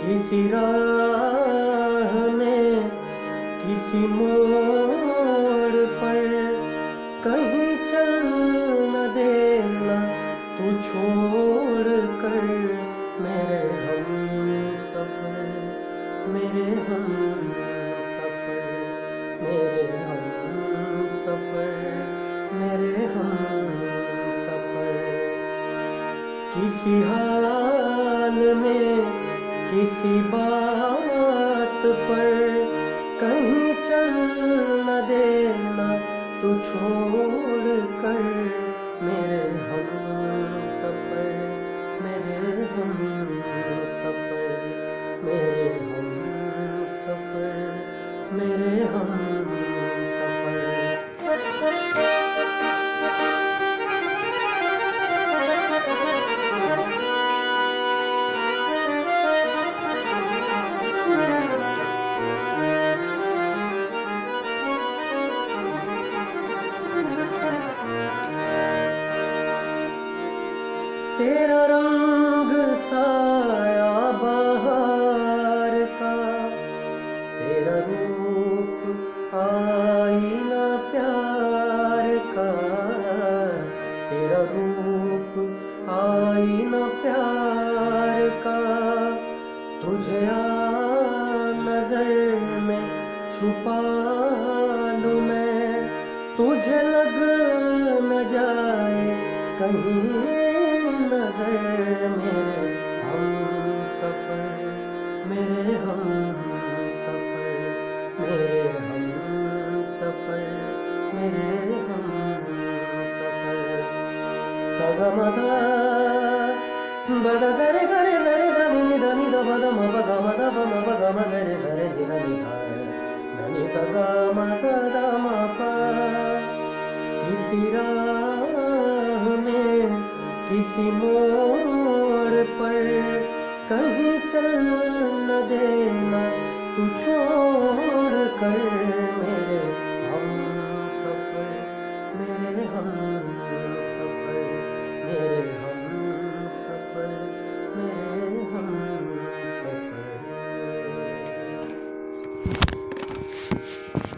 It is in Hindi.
किसी राह में किसी मोड़ पर कहीं चल न देना तू छोड़ कर मेरे हम सफर, मेरे हम सफर, मेरे हम सफर, मेरे हम सफर। किसी हाल में किसी बात पर कहीं चल न देना तू छोड़ कर मेरे हम सफर, मेरे हम सफर, मेरे हम सफर, मेरे हम सफर। तेरा रंग साया बहार का, तेरा रूप आईना प्यार का, तेरा रूप आईना प्यार का। तुझे आ नजर में छुपा लूं मैं, तुझे लग न जाए कहीं नजर मेरे हम सफर, मेरे हम सफर, मेरे हम सफर, मेरे हम सफर। सगमदा बदा सरे गरे सरे धनी धनी दबा दम बगम दबम बगम गरे सरे धनी धाय धनी सगा मत दमा पा। किसी राह में किसी मोड़ पर कहीं चल न देना तू छोड़ कर मेरे हम सफर, मेरे हम सफर, मेरे हम सफर, मेरे हम सफर।